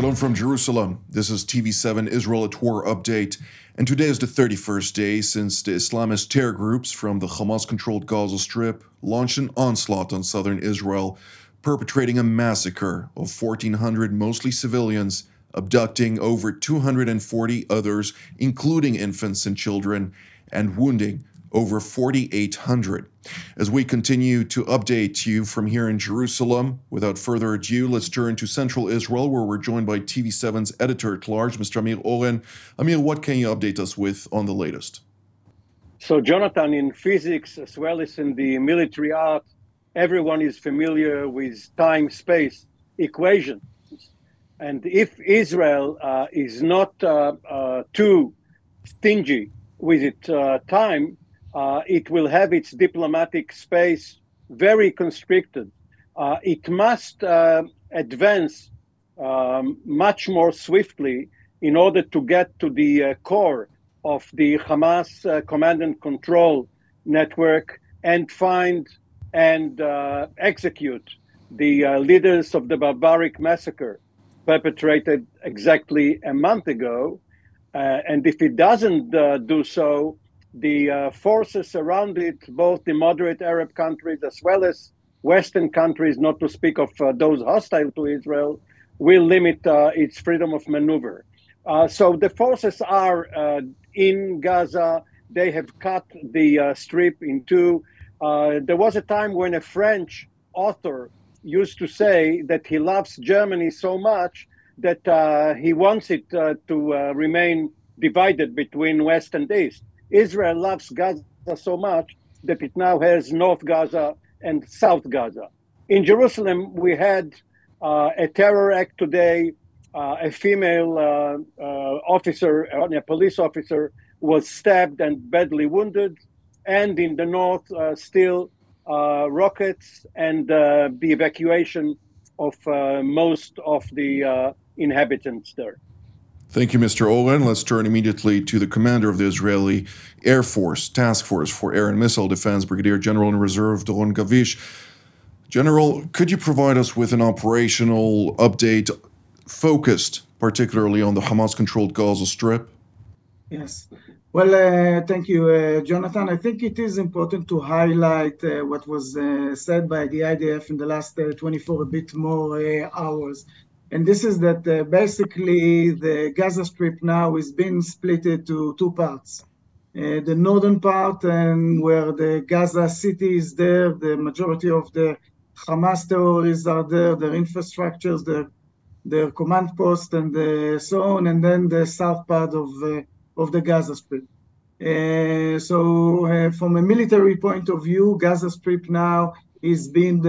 Shalom from Jerusalem. This is TV7 Israel at War update, and today is the 31st day since the Islamist terror groups from the Hamas-controlled Gaza Strip launched an onslaught on southern Israel, perpetrating a massacre of 1,400 mostly civilians, abducting over 240 others, including infants and children, and wounding over 4,800. As we continue to update you from here in Jerusalem, without further ado, let's turn to central Israel, where we're joined by TV7's editor-at-large, Mr. Amir Oren. Amir, what can you update us with on the latest? So, Jonathan, in physics, as well as in the military art, everyone is familiar with time-space equations. And if Israel is not too stingy with its time, it will have its diplomatic space very constricted. It must advance much more swiftly in order to get to the core of the Hamas command and control network and find and execute the leaders of the barbaric massacre perpetrated exactly a month ago. And if it doesn't do so, the forces around it, both the moderate Arab countries as well as Western countries, not to speak of those hostile to Israel, will limit its freedom of maneuver. So the forces are in Gaza. They have cut the strip in two. There was a time when a French author used to say that he loves Germany so much that he wants it to remain divided between West and East. Israel loves Gaza so much that it now has North Gaza and South Gaza. In Jerusalem, we had a terror act today. A female officer, a police officer, was stabbed and badly wounded. And in the north, still rockets and the evacuation of most of the inhabitants there. Thank you, Mr. Oren. Let's turn immediately to the commander of the Israeli Air Force Task Force for Air and Missile Defense, Brigadier General in Reserve Doron Gavish. General, could you provide us with an operational update focused particularly on the Hamas-controlled Gaza Strip? Yes. Well, thank you, Jonathan. I think it is important to highlight what was said by the IDF in the last 24, a bit more hours. And this is that basically the Gaza Strip now is being split into two parts. The northern part, and where the Gaza city is there, the majority of the Hamas terrorists are there, their infrastructures, their command post, and so on, and then the south part of the Gaza Strip. So from a military point of view, Gaza Strip now is being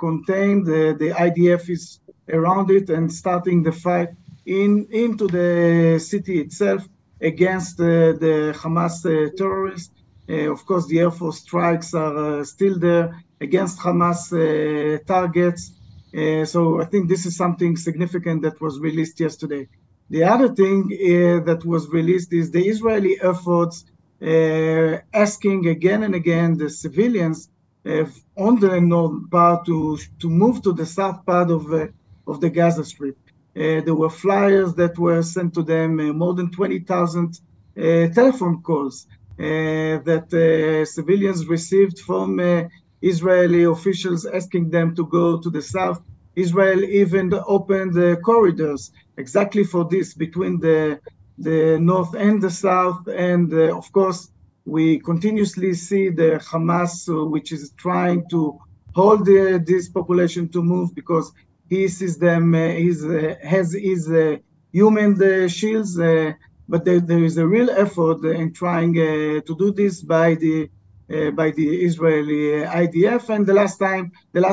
contained. The IDF is around it and starting the fight into the city itself against the Hamas terrorists. Of course, the Air Force strikes are still there against Hamas targets. So I think this is something significant that was released yesterday. The other thing that was released is the Israeli efforts asking again and again the civilians on the north part to move to the south part of the Gaza Strip. There were flyers that were sent to them, more than 20,000 telephone calls that civilians received from Israeli officials asking them to go to the south. Israel even opened corridors exactly for this between the north and the south. And of course, we continuously see the Hamas, which is trying to hold this population to move because he sees them, has his human shields, but there is a real effort in trying to do this by the Israeli IDF. And the last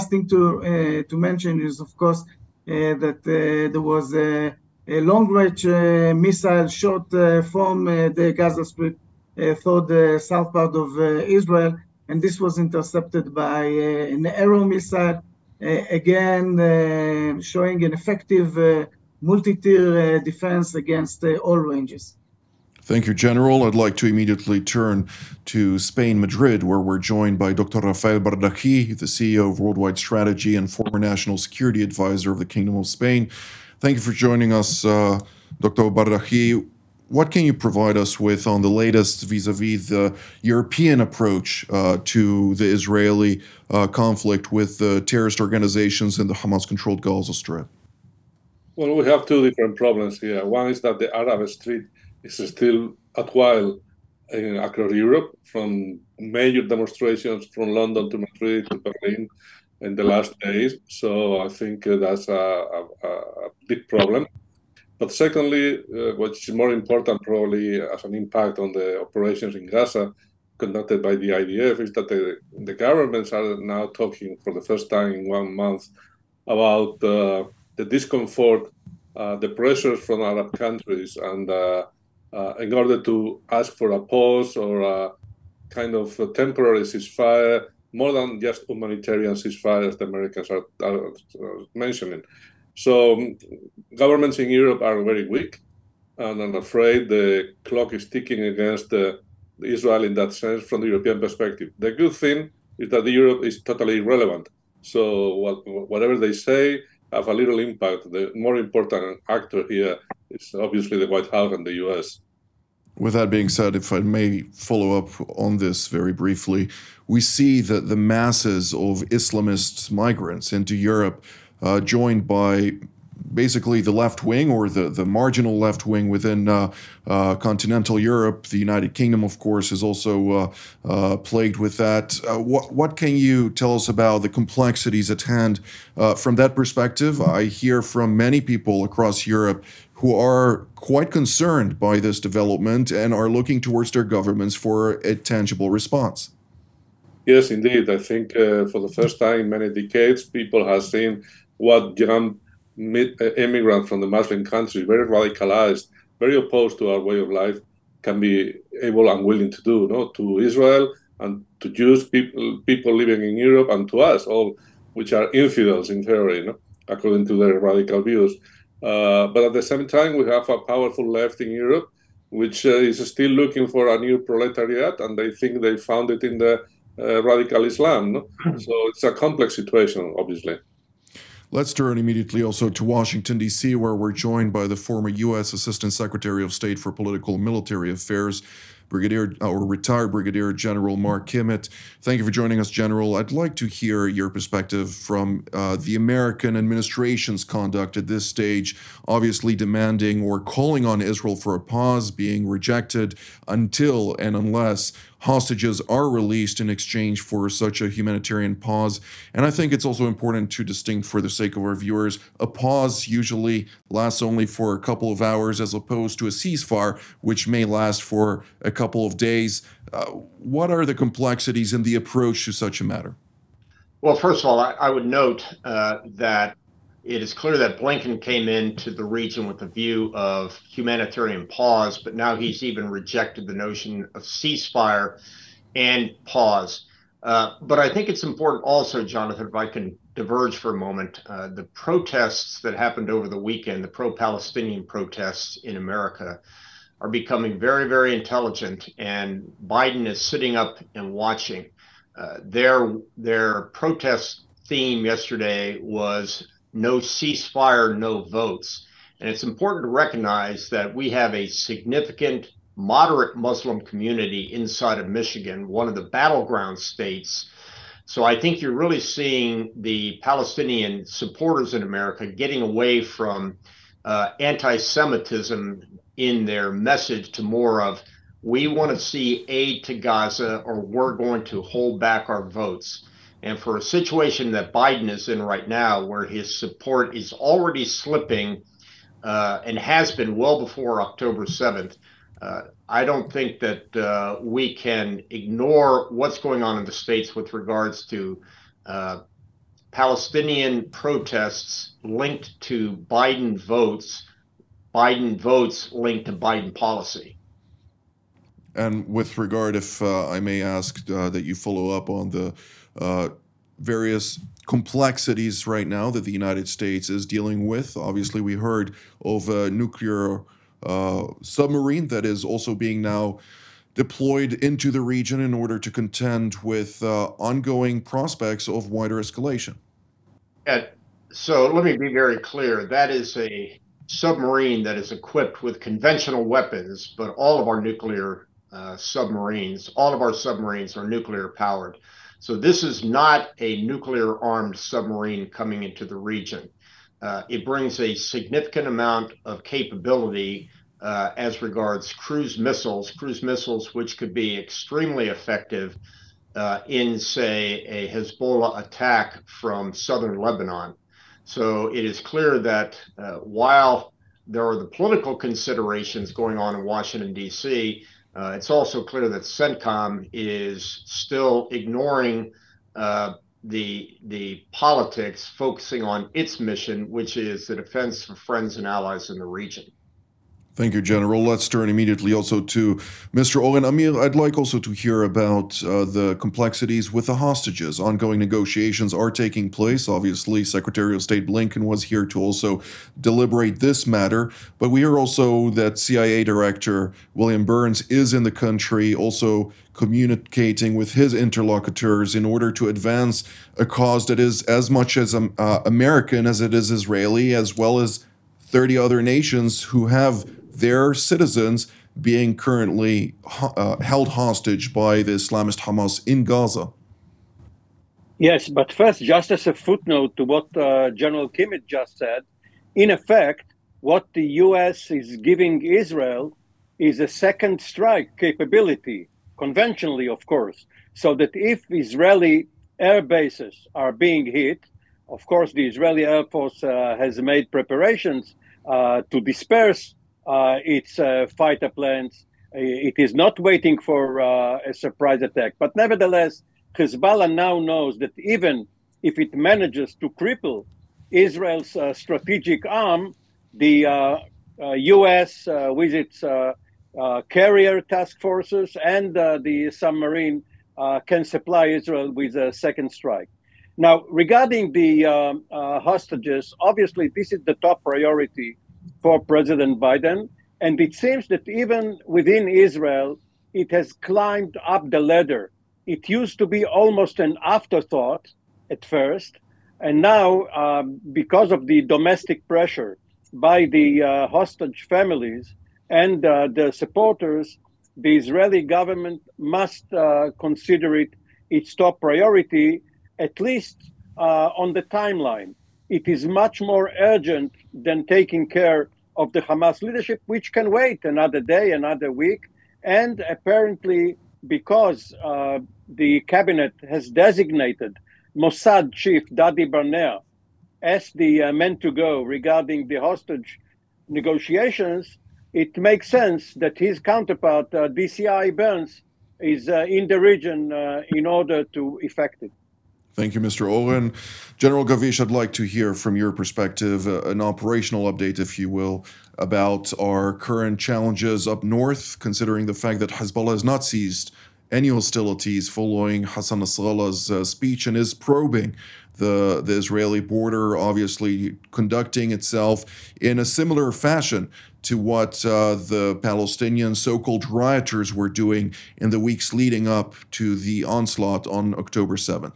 thing to mention is, of course, that there was a long-range missile shot from the Gaza Strip through the south part of Israel, and this was intercepted by an Arrow missile. Again, showing an effective multi-tier defense against all ranges. Thank you, General. I'd like to immediately turn to Spain, Madrid, where we're joined by Dr. Rafael Bardají, the CEO of Worldwide Strategy and former National Security Advisor of the Kingdom of Spain. Thank you for joining us, Dr. Bardají. What can you provide us with on the latest vis-a-vis the European approach to the Israeli conflict with the terrorist organizations in the Hamas-controlled Gaza Strip? Well, we have two different problems here. One is that the Arab street is still at while across Europe, from major demonstrations from London to Madrid to Berlin in the last days. So I think that's a big problem. But secondly, which is more important probably as an impact on the operations in Gaza conducted by the IDF, is that the governments are now talking for the first time in 1 month about the discomfort, the pressures from Arab countries, and in order to ask for a pause or a kind of a temporary ceasefire, more than just humanitarian ceasefire, as the Americans are mentioning. So governments in Europe are very weak, and I'm afraid the clock is ticking against Israel in that sense from the European perspective. The good thing is that Europe is totally irrelevant. So whatever they say have a little impact. The more important actor here is obviously the White House and the US. With that being said, if I may follow up on this very briefly, we see that the masses of Islamist migrants into Europe, joined by basically the left wing or the marginal left wing within continental Europe. The United Kingdom, of course, is also plagued with that. What can you tell us about the complexities at hand from that perspective? I hear from many people across Europe who are quite concerned by this development and are looking towards their governments for a tangible response. Yes, indeed. I think for the first time in many decades, people have seen what young immigrants from the Muslim countries, very radicalized, very opposed to our way of life, can be able and willing to do, no? To Israel and to Jews, people living in Europe, and to us all, which are infidels in theory, no? According to their radical views. But at the same time, we have a powerful left in Europe, which is still looking for a new proletariat, and they think they found it in the radical Islam. No? So it's a complex situation, obviously. Let's turn immediately also to Washington, D.C., where we're joined by the former U.S. Assistant Secretary of State for Political and Military Affairs, retired Brigadier General Mark Kimmitt. Thank you for joining us, General. I'd like to hear your perspective from the American administration's conduct at this stage, obviously demanding or calling on Israel for a pause, being rejected until and unless hostages are released in exchange for such a humanitarian pause. And I think it's also important to distinct, for the sake of our viewers, a pause usually lasts only for a couple of hours as opposed to a ceasefire, which may last for a couple of days. What are the complexities in the approach to such a matter? Well, first of all, I would note that it is clear that Blinken came into the region with a view of humanitarian pause, but now he's even rejected the notion of ceasefire and pause. But I think it's important also, Jonathan, if I can diverge for a moment, the protests that happened over the weekend, the pro-Palestinian protests in America, are becoming very, very intelligent, and Biden is sitting up and watching. Their protest theme yesterday was no ceasefire, no votes. And it's important to recognize that we have a significant moderate Muslim community inside of Michigan, one of the battleground states. So I think you're really seeing the Palestinian supporters in America getting away from anti-Semitism in their message to more of, we want to see aid to Gaza or we're going to hold back our votes. And for a situation that Biden is in right now, where his support is already slipping and has been well before October 7th, I don't think that we can ignore what's going on in the States with regards to Palestinian protests linked to Biden votes linked to Biden policy. And with regard, if I may ask that you follow up on the various complexities right now that the United States is dealing with. Obviously, we heard of a nuclear submarine that is also being now deployed into the region in order to contend with ongoing prospects of wider escalation. Yeah, So let me be very clear. That is a submarine that is equipped with conventional weapons, but all of our nuclear submarines, all of our submarines are nuclear powered. So this is not a nuclear armed submarine coming into the region. It brings a significant amount of capability as regards cruise missiles which could be extremely effective in, say, a Hezbollah attack from southern Lebanon. So it is clear that while there are the political considerations going on in Washington, D.C., it's also clear that CENTCOM is still ignoring the politics, focusing on its mission, which is the defense of friends and allies in the region. Thank you, General. Let's turn immediately also to Mr. Oren. Amir, I'd like also to hear about the complexities with the hostages. Ongoing negotiations are taking place. Obviously, Secretary of State Blinken was here to also deliberate this matter. But we hear also that CIA Director William Burns is in the country, also communicating with his interlocutors in order to advance a cause that is as much as American as it is Israeli, as well as 30 other nations who have their citizens being currently held hostage by the Islamist Hamas in Gaza. Yes, but first, just as a footnote to what General Kimmitt just said, in effect, what the U.S. is giving Israel is a second strike capability, conventionally, of course, so that if Israeli air bases are being hit, of course, the Israeli Air Force has made preparations to disperse its fighter planes. It is not waiting for a surprise attack. But nevertheless, Hezbollah now knows that even if it manages to cripple Israel's strategic arm, the U.S. with its carrier task forces and the submarine can supply Israel with a second strike. Now, regarding the hostages, obviously, this is the top priority for President Biden. And it seems that even within Israel, it has climbed up the ladder. It used to be almost an afterthought at first. And now, because of the domestic pressure by the hostage families and the supporters, the Israeli government must consider it its top priority, at least on the timeline. It is much more urgent than taking care of the Hamas leadership, which can wait another day, another week. And apparently, because the cabinet has designated Mossad chief Dadi Barnea as the man to go regarding the hostage negotiations, it makes sense that his counterpart, DCI Burns, is in the region in order to effect it. Thank you, Mr. Oren. General Gavish, I'd like to hear from your perspective an operational update, if you will, about our current challenges up north, considering the fact that Hezbollah has not ceased any hostilities following Hassan Nasrallah's speech and is probing the Israeli border, obviously conducting itself in a similar fashion to what the Palestinian so-called rioters were doing in the weeks leading up to the onslaught on October 7th.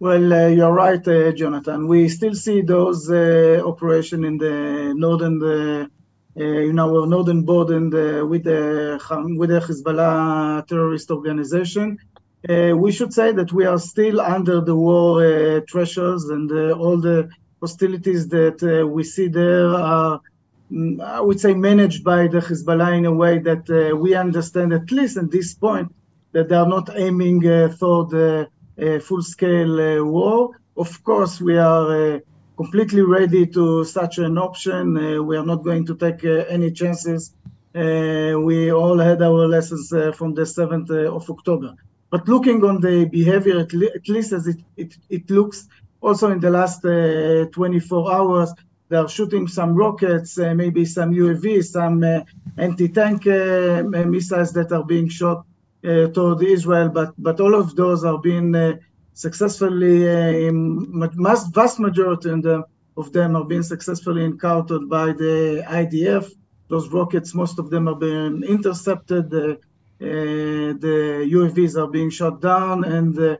Well, you're right, Jonathan. We still see those operations in the northern, in our northern border with the Hezbollah terrorist organization. We should say that we are still under the war thresholds, and all the hostilities that we see there are, I would say, managed by the Hezbollah in a way that we understand, at least at this point, that they are not aiming for the full-scale war. Of course, we are completely ready to such an option. We are not going to take any chances. We all had our lessons from the 7th of October. But looking on the behavior, at least as it looks, also in the last 24 hours, they are shooting some rockets, maybe some UAVs, some anti-tank missiles that are being shot toward Israel, but all of those are being successfully, vast majority of them are being successfully encountered by the IDF. Those rockets, most of them are being intercepted. The UAVs are being shot down, and the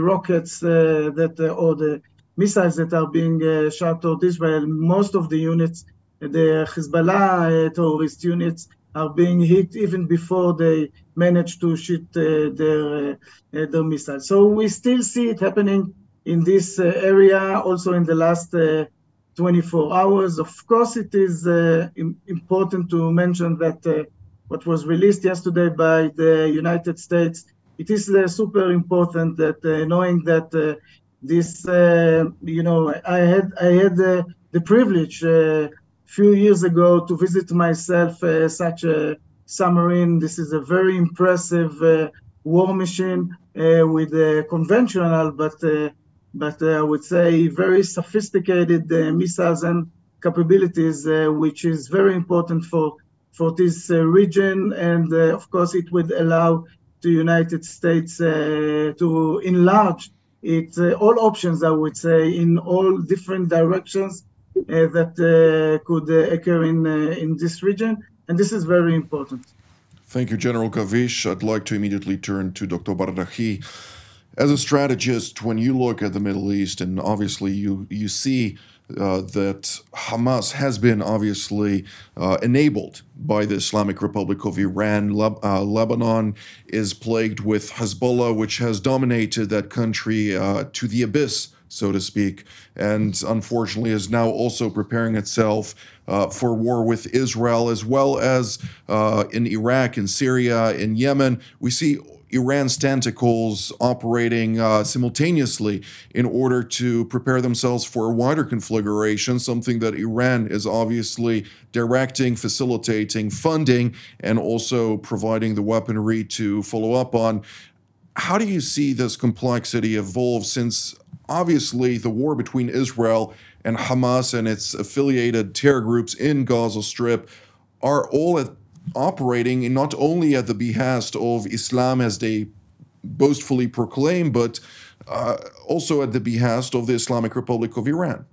rockets that, or the missiles that are being shot toward Israel. Most of the units, the Hezbollah terrorist units, are being hit even before they manage to shoot their missiles. So we still see it happening in this area, also in the last 24 hours. Of course, it is important to mention that what was released yesterday by the United States, it is super important that knowing that this, I had the privilege few years ago to visit myself such a submarine. This is a very impressive war machine with a conventional, but I would say very sophisticated missiles and capabilities, which is very important for this region. And of course, it would allow the United States to enlarge its all options, I would say, in all different directions that could occur in this region, and this is very important. Thank you, General Gavish. I'd like to immediately turn to Dr. Bardají. As a strategist, when you look at the Middle East, and obviously you see that Hamas has been obviously enabled by the Islamic Republic of Iran. Lebanon is plagued with Hezbollah, which has dominated that country to the abyss, so to speak, and unfortunately is now also preparing itself for war with Israel, as well as in Iraq, in Syria, in Yemen. We see Iran's tentacles operating simultaneously in order to prepare themselves for a wider conflagration, something that Iran is obviously directing, facilitating, funding, and also providing the weaponry to follow up on. How do you see this complexity evolve, since obviously the war between Israel and Hamas and its affiliated terror groups in Gaza Strip are all operating not only at the behest of Islam, as they boastfully proclaim, but also at the behest of the Islamic Republic of Iran?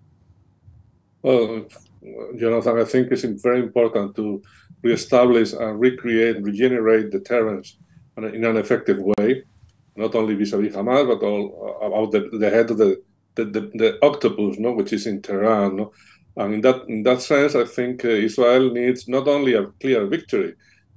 Well, Jonathan, I think it's very important to reestablish and recreate, regenerate deterrence in an effective way, not only vis-a-vis Hamas, but all about the head of the octopus, no, which is in Tehran. No? And in that sense, I think Israel needs not only a clear victory,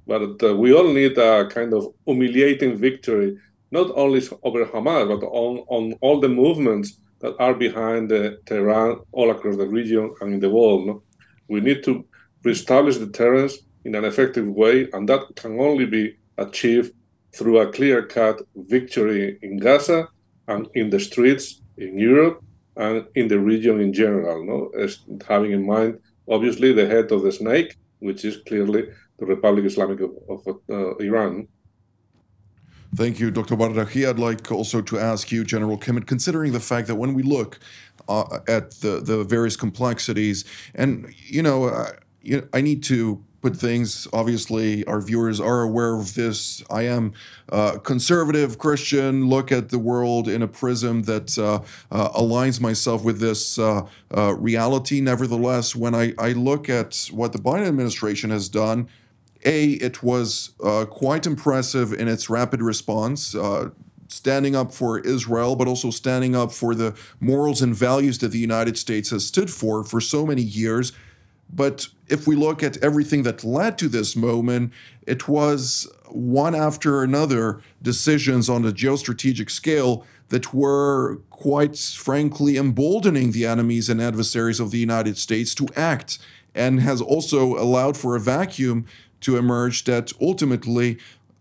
but we all need a kind of humiliating victory, not only over Hamas, but on all the movements that are behind Tehran all across the region and in the world. No? We need to reestablish deterrence in an effective way, and that can only be achieved through a clear-cut victory in Gaza and in the streets in Europe and in the region in general, no? As having in mind, obviously, the head of the snake, which is clearly the Republic Islamic of Iran. Thank you, Dr. Bardají. I'd like also to ask you, General Kimmitt, considering the fact that when we look at the various complexities, and, I need to put things, obviously, our viewers are aware of this. I am a conservative Christian, look at the world in a prism that aligns myself with this reality. Nevertheless, when I look at what the Biden administration has done, it was quite impressive in its rapid response, standing up for Israel, but also standing up for the morals and values that the United States has stood for so many years. But if we look at everything that led to this moment, it was one after another decisions on a geostrategic scale that were quite frankly emboldening the enemies and adversaries of the United States to act, and has also allowed for a vacuum to emerge that ultimately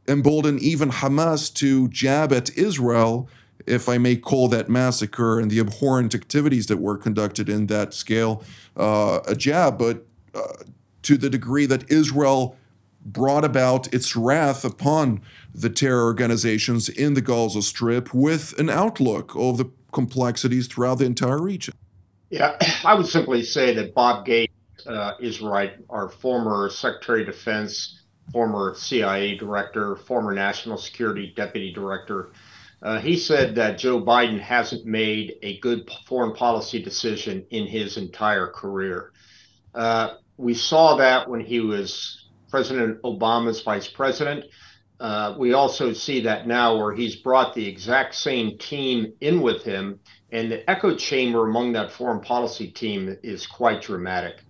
emboldened even Hamas to jab at Israel, if I may call that massacre and the abhorrent activities that were conducted in that scale a jab, but to the degree that Israel brought about its wrath upon the terror organizations in the Gaza Strip with an outlook of the complexities throughout the entire region. Yeah, I would simply say that Bob Gates is right, our former Secretary of Defense, former CIA director, former National Security Deputy Director. He said that Joe Biden hasn't made a good foreign policy decision in his entire career. We saw that when he was President Obama's vice president. We also see that now, where he's brought the exact same team in with him And the echo chamber among that foreign policy team is quite dramatic.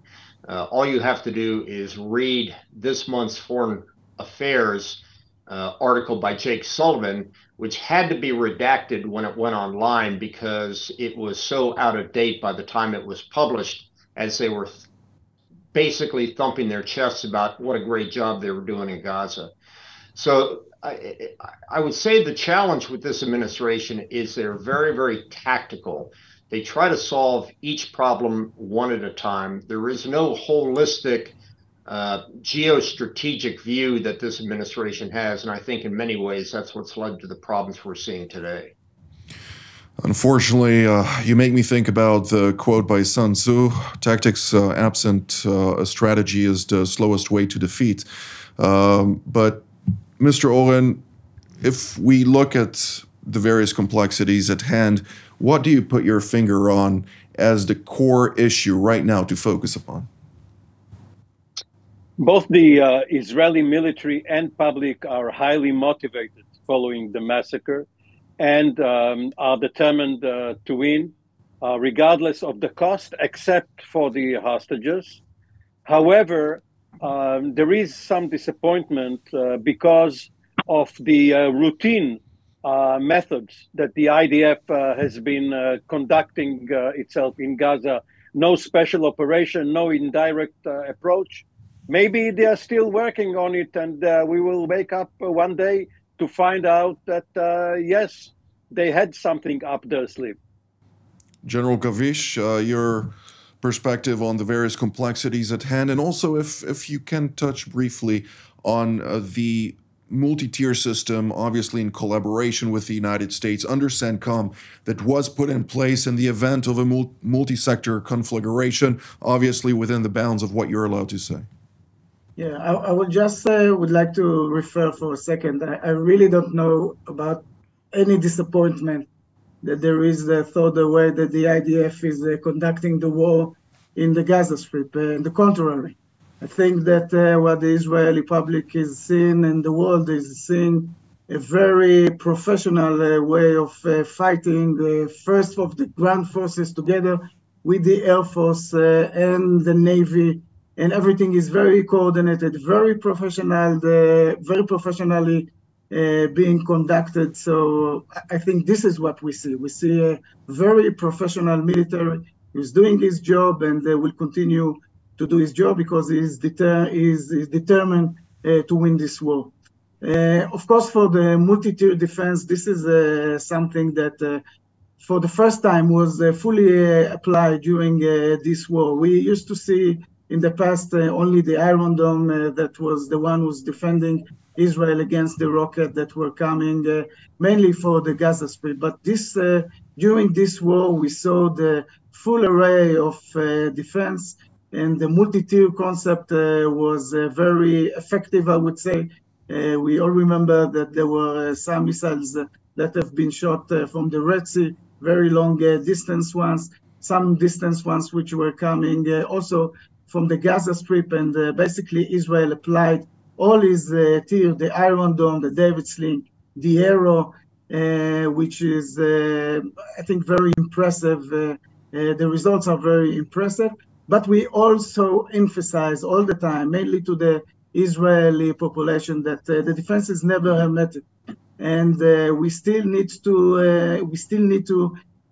All you have to do is read this month's Foreign Affairs article by Jake Sullivan, which had to be redacted when it went online because it was so out of date by the time it was published, as they were basically thumping their chests about what a great job they were doing in Gaza. So I would say the challenge with this administration is they're very, very tactical. They try to solve each problem one at a time. There is no holistic geostrategic view that this administration has. And I think in many ways, that's what's led to the problems we're seeing today. Unfortunately, you make me think about the quote by Sun Tzu, tactics absent a strategy is the slowest way to defeat. But Mr. Oren, if we look at the various complexities at hand, what do you put your finger on as the core issue right now to focus upon? Both the Israeli military and public are highly motivated following the massacre, and are determined to win, regardless of the cost, except for the hostages. However, there is some disappointment because of the routine methods that the IDF has been conducting itself in Gaza. No special operation, no indirect approach. Maybe they are still working on it, and we will wake up one day to find out that, yes, they had something up their sleeve. General Gavish, your perspective on the various complexities at hand, and also if you can touch briefly on the multi-tier system, obviously in collaboration with the United States under CENTCOM, that was put in place in the event of a multi-sector conflagration, obviously within the bounds of what you're allowed to say. Yeah, I would just would like to refer for a second. I really don't know about any disappointment that there is thought the way that the IDF is conducting the war in the Gaza Strip. On the contrary, I think that what the Israeli public is seeing and the world is seeing a very professional way of fighting, first of the ground forces together with the Air Force and the Navy. And everything is very coordinated, very professional, very professionally being conducted. So I think this is what we see. We see a very professional military who's doing his job and will continue to do his job because he is determined to win this war. Of course, for the multi-tier defense, this is something that for the first time was fully applied during this war. We used to see in the past, only the Iron Dome that was the one who was defending Israel against the rocket that were coming mainly for the Gaza Strip. But this, during this war, we saw the full array of defense, and the multi-tier concept was very effective, I would say. We all remember that there were some missiles that have been shot from the Red Sea, very long distance ones, some distance ones which were coming also from the Gaza Strip, and basically Israel applied all his tier, the Iron Dome, the David Sling, the Arrow, which is, I think, very impressive. The results are very impressive, but we also emphasize all the time, mainly to the Israeli population, that the defense is never hermetic, and we still need to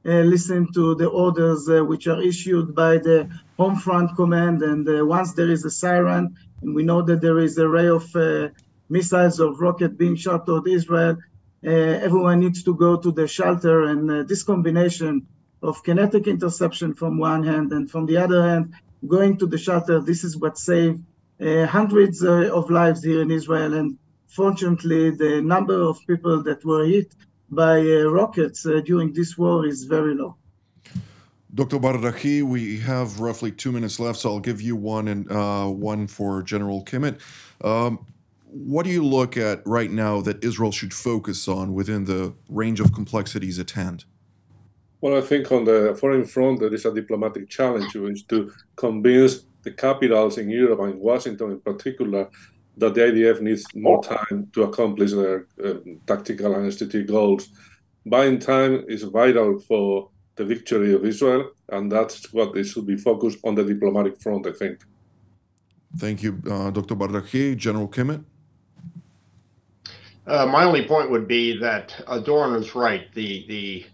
listen to the orders which are issued by the Home Front Command, and once there is a siren, and we know that there is a array of missiles or rocket being shot toward Israel, everyone needs to go to the shelter, and this combination of kinetic interception from one hand and from the other hand, going to the shelter, this is what saved hundreds of lives here in Israel, and fortunately the number of people that were hit by rockets during this war is very low. Dr. Bardají, we have roughly 2 minutes left, so I'll give you one and one for General Kimmitt. What do you look at right now that Israel should focus on within the range of complexities at hand? Well, I think on the foreign front, there is a diplomatic challenge, which is to convince the capitals in Europe and Washington in particular that the IDF needs more time to accomplish their tactical and strategic goals. Buying time is vital for the victory of Israel, and that's what they should be focused on the diplomatic front, I think. Thank you, Dr. Bardají. General Kimmitt? My only point would be that Doron is right. The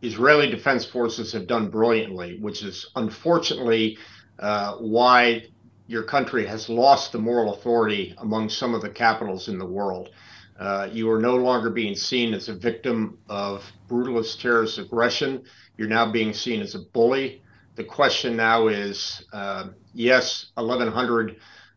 Israeli Defense Forces have done brilliantly, which is unfortunately why your country has lost the moral authority among some of the capitals in the world. You are no longer being seen as a victim of brutalist terrorist aggression. You're now being seen as a bully. The question now is, yes, 1,100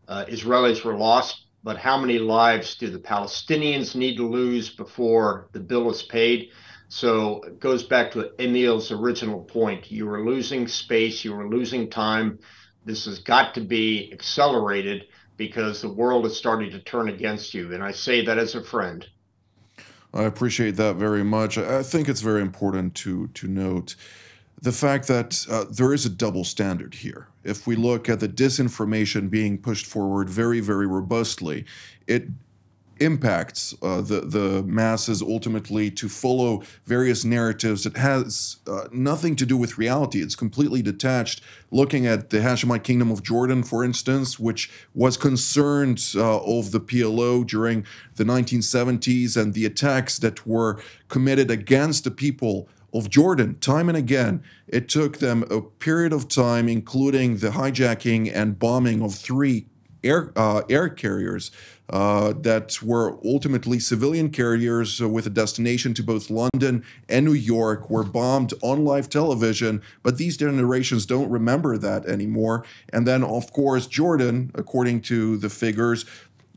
Israelis were lost, but how many lives do the Palestinians need to lose before the bill is paid? So it goes back to Emil's original point. You are losing space, you are losing time. This has got to be accelerated because the world is starting to turn against you. And I say that as a friend. I appreciate that very much. I think it's very important to note the fact that there is a double standard here. If we look at the disinformation being pushed forward very, very robustly, it impacts the masses ultimately to follow various narratives. It has nothing to do with reality. It's completely detached. Looking at the Hashemite Kingdom of Jordan, for instance, which was concerned of the PLO during the 1970s and the attacks that were committed against the people of Jordan, time and again. It took them a period of time, including the hijacking and bombing of 3 air carriers that were ultimately civilian carriers with a destination to both London and New York, were bombed on live television, but these generations don't remember that anymore. And then, of course, Jordan, according to the figures,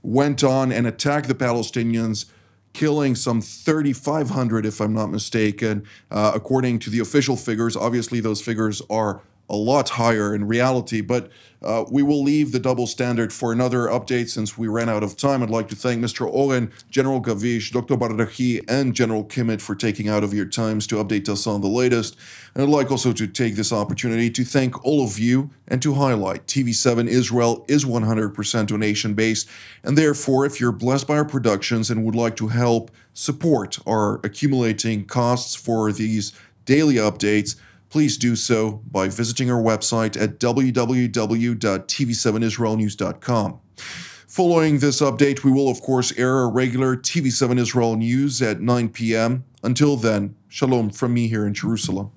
went on and attacked the Palestinians, killing some 3,500, if I'm not mistaken, according to the official figures. Obviously, those figures are a lot higher in reality, but we will leave the double standard for another update since we ran out of time. I'd like to thank Mr. Oren, General Gavish, Dr. Bardají, and General Kimmitt for taking out of your times to update us on the latest. And I'd like also to take this opportunity to thank all of you and to highlight TV7 Israel is 100% donation-based, and therefore, if you're blessed by our productions and would like to help support our accumulating costs for these daily updates, please do so by visiting our website at www.tv7israelnews.com. Following this update, we will, of course, air our regular TV7 Israel News at 9 p.m. Until then, shalom from me here in Jerusalem.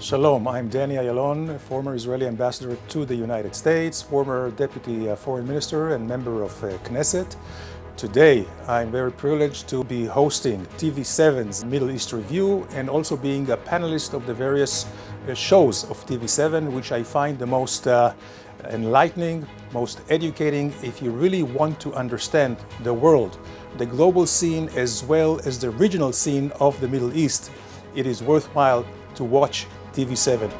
Shalom, I'm Danny Ayalon, former Israeli ambassador to the United States, former deputy foreign minister and member of Knesset. Today, I'm very privileged to be hosting TV7's Middle East Review and also being a panelist of the various shows of TV7, which I find the most enlightening, most educating, if you really want to understand the world, the global scene, as well as the regional scene of the Middle East. It is worthwhile to watch TV7.